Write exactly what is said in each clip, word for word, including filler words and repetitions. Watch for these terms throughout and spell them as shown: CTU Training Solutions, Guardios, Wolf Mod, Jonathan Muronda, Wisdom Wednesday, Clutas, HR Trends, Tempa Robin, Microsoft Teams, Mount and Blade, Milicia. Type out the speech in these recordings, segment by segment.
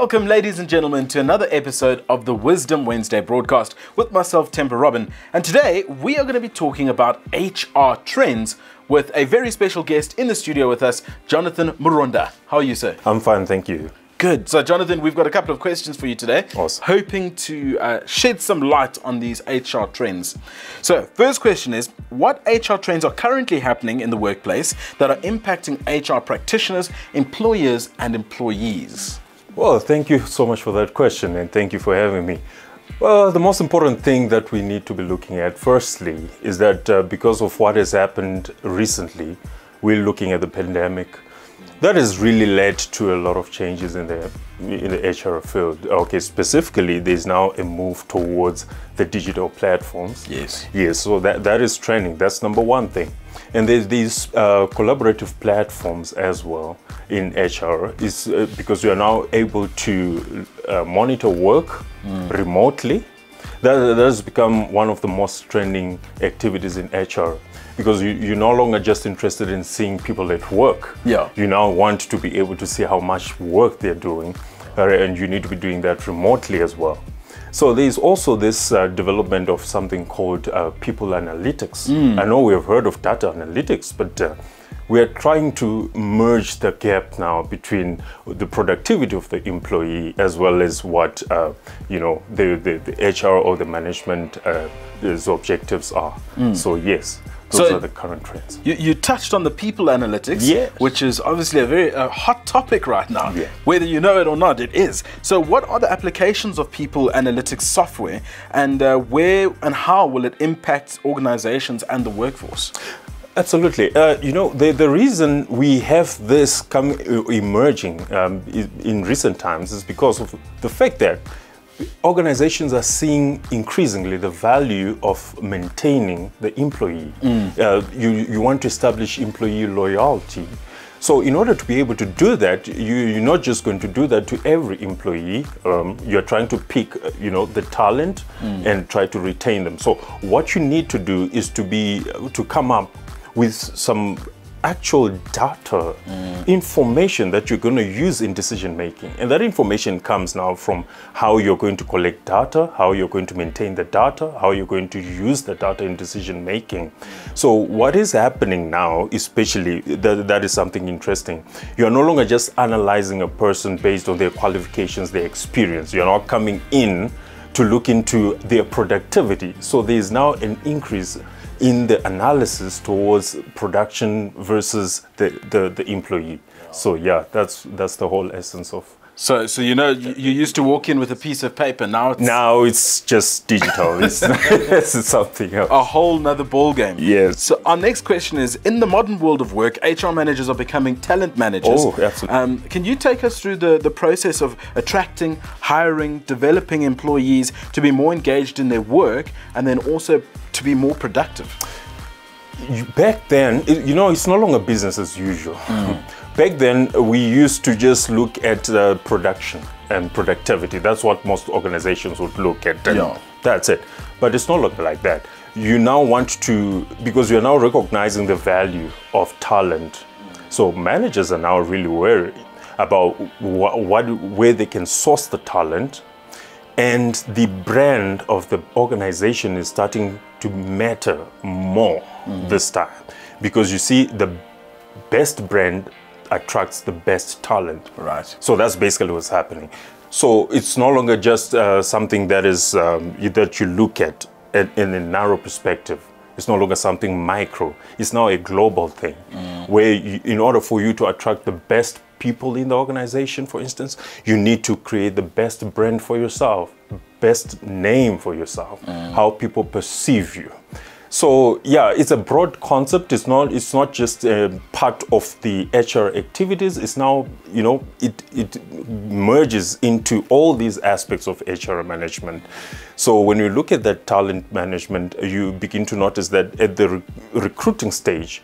Welcome, ladies and gentlemen, to another episode of the Wisdom Wednesday broadcast with myself, Tempa Robin. And today we are going to be talking about H R trends with a very special guest in the studio with us, Jonathan Muronda. How are you, sir? I'm fine, thank you. Good. So, Jonathan, we've got a couple of questions for you today. Awesome. Hoping to uh, shed some light on these H R trends. So, first question is, what H R trends are currently happening in the workplace that are impacting H R practitioners, employers, and employees? Well, thank you so much for that question, and thank you for having me. Well, the most important thing that we need to be looking at, firstly, is that uh, because of what has happened recently, we're looking at the pandemic. That has really led to a lot of changes in the, in the H R field. Okay, specifically, there's now a move towards the digital platforms. Yes. Yes, so that, that is trending. That's number one thing. And there's these uh, collaborative platforms as well in H R, is uh, because you are now able to uh, monitor work mm. remotely. That, that has become one of the most trending activities in H R. Because you, you're no longer just interested in seeing people at work. Yeah. You now want to be able to see how much work they're doing, uh, and you need to be doing that remotely as well. So there's also this uh, development of something called uh, people analytics. Mm. I know we have heard of data analytics, but uh, we are trying to merge the gap now between the productivity of the employee as well as what uh, you know the, the, the H R or the management uh, objectives are. Mm. So yes. Those so are the current trends. You, you touched on the people analytics, yes. which is obviously a very uh, hot topic right now. Yeah. Whether you know it or not, it is. So what are the applications of people analytics software, and uh, where and how will it impact organizations and the workforce? Absolutely. Uh, you know, the, the reason we have this come, emerging um, in recent times is because of the fact that organizations are seeing increasingly the value of maintaining the employee. Mm. Uh, you, you want to establish employee loyalty. So in order to be able to do that, you, you're not just going to do that to every employee. Um, you're trying to pick you know, the talent mm. and try to retain them. So what you need to do is to, be, to come up with some actual data, mm. information that you're going to use in decision making. And that information comes now from how you're going to collect data, how you're going to maintain the data, how you're going to use the data in decision making. So what is happening now, especially, that, that is something interesting. You're no longer just analyzing a person based on their qualifications, their experience. You're not coming in to look into their productivity. So there is now an increase in the analysis towards production versus the, the, the employee. So yeah, that's that's the whole essence of. So so you know, you, you used to walk in with a piece of paper, now it's... Now it's just digital, it's, it's something else. A whole nother ball game. Yes. So our next question is, in the modern world of work, H R managers are becoming talent managers. Oh, absolutely. Um, can you take us through the, the process of attracting, hiring, developing employees to be more engaged in their work and then also to be more productive? Back then, you know, it's no longer business as usual. Mm. Back then, we used to just look at uh, production and productivity. That's what most organizations would look at. And yeah. That's it. But it's no longer like that. You now want to, because you're now recognizing the value of talent. So managers are now really wary about wh what, where they can source the talent, and the brand of the organization is starting to matter more mm-hmm. this time, because you see the best brand attracts the best talent. Right. So that's basically what's happening. So it's no longer just uh, something that is um, that you look at in a narrow perspective. It's no longer something micro. It's now a global thing mm. where you, in order for you to attract the best people in the organization, for instance, you need to create the best brand for yourself, best name for yourself, mm. how people perceive you. So yeah, it's a broad concept. It's not, it's not just a part of the H R activities. It's now, you know, it, it merges into all these aspects of H R management. So when you look at that talent management, you begin to notice that at the re recruiting stage,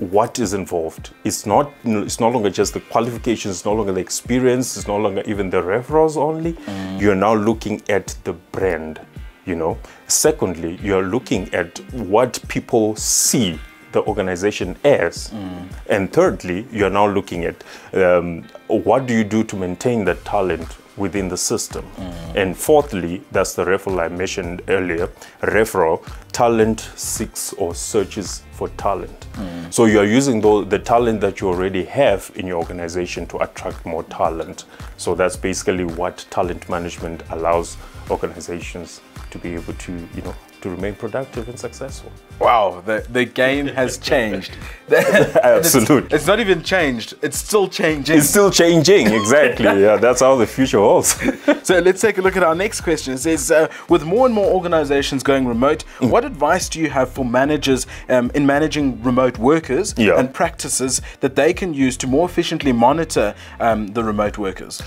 what is involved. It's not, it's no longer just the qualifications, it's no longer the experience, it's no longer even the referrals only. Mm. You're now looking at the brand, you know. Secondly, you're looking at what people see the organization as. Mm. And thirdly, you're now looking at um, what do you do to maintain that talent within the system? Mm. And fourthly, that's the referral I mentioned earlier, referral, talent seeks or searches for talent. Mm. So you're using the, the talent that you already have in your organization to attract more talent. So that's basically what talent management allows organizations to be able to, you know, to remain productive and successful. Wow, the, the game has changed. Absolutely. It's, it's not even changed, it's still changing. It's still changing, exactly. Yeah, that's how the future holds. So let's take a look at our next question. It says, uh, with more and more organizations going remote, mm. what advice do you have for managers um, in managing remote workers yeah. and practices that they can use to more efficiently monitor um, the remote workers?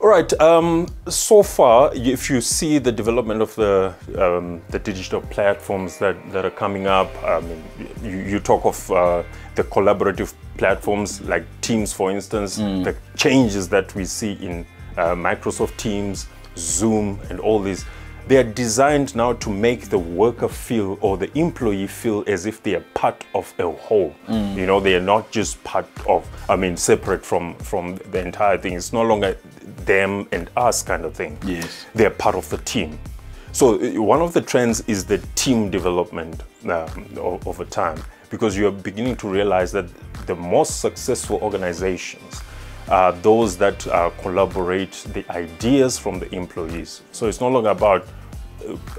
All right, um, so far, if you see the development of the, um, the digital platforms that, that are coming up, I mean, you, you talk of uh, the collaborative platforms like Teams, for instance, mm. the changes that we see in uh, Microsoft Teams, Zoom, and all these, they are designed now to make the worker feel or the employee feel as if they are part of a whole. Mm. You know, they are not just part of, I mean, separate from, from the entire thing. It's no longer them and us kind of thing. Yes, they're part of the team. So one of the trends is the team development um, over time, because you're beginning to realize that the most successful organizations are those that uh, collaborate the ideas from the employees. So it's no longer about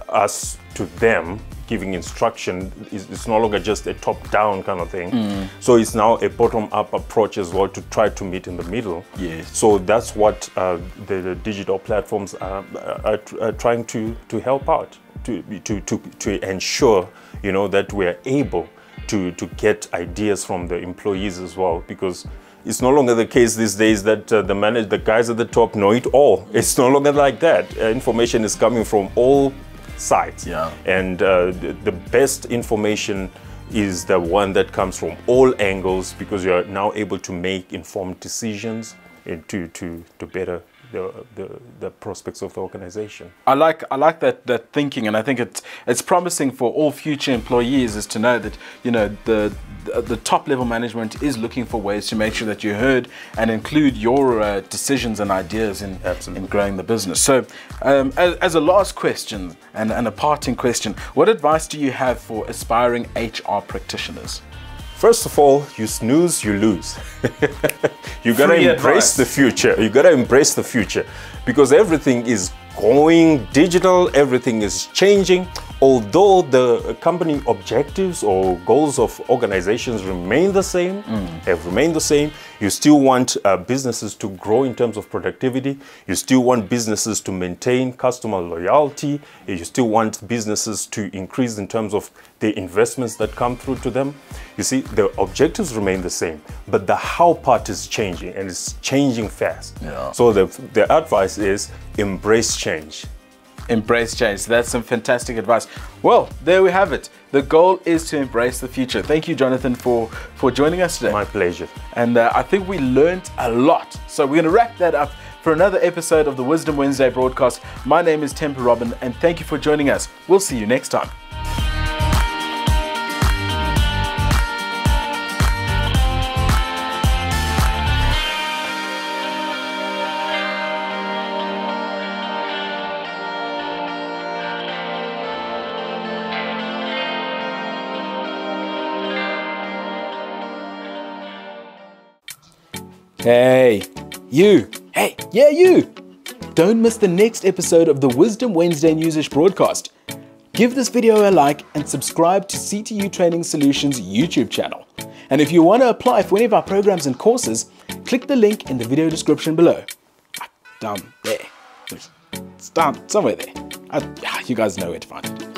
us to them giving instruction. It's no longer just a top-down kind of thing. Mm. So it's now a bottom-up approach as well to try to meet in the middle. Yes. So that's what uh, the, the digital platforms are, are, are trying to to help out to to to to ensure, you know, that we are able to to get ideas from the employees as well, because it's no longer the case these days that uh, the manage the guys at the top know it all. It's no longer like that. Uh, information is coming from all sides, yeah. and uh, the, the best information is the one that comes from all angles, because you are now able to make informed decisions and to to to better the, the the prospects of the organization. I like I like that that thinking, and I think it's it's promising for all future employees, is to know that, you know, the the top level management is looking for ways to make sure that you're heard and include your uh, decisions and ideas in, in growing the business. So um, as, as a last question and, and a parting question, what advice do you have for aspiring H R practitioners? First of all, you snooze, you lose. You gotta Free embrace advice. the future. You gotta embrace the future, because everything is going digital, everything is changing. Although the company objectives or goals of organizations remain the same, mm. have remained the same, you still want uh, businesses to grow in terms of productivity. You still want businesses to maintain customer loyalty. You still want businesses to increase in terms of the investments that come through to them. You see, the objectives remain the same, but the how part is changing, and it's changing fast. Yeah. So the, the advice is embrace change. Embrace change. So that's some fantastic advice. Well, there we have it. The goal is to embrace the future. Thank you, Jonathan, for, for joining us today. My pleasure. And uh, I think we learned a lot. So we're going to wrap that up for another episode of the Wisdom Wednesday broadcast. My name is Tempa Robin, and thank you for joining us. We'll see you next time. Hey, you. Hey, yeah, you. Don't miss the next episode of the Wisdom Wednesday Newsish broadcast. Give this video a like and subscribe to C T U Training Solutions YouTube channel. And if you want to apply for any of our programs and courses, click the link in the video description below. Down there. It's down somewhere there. I, you guys know where to find it.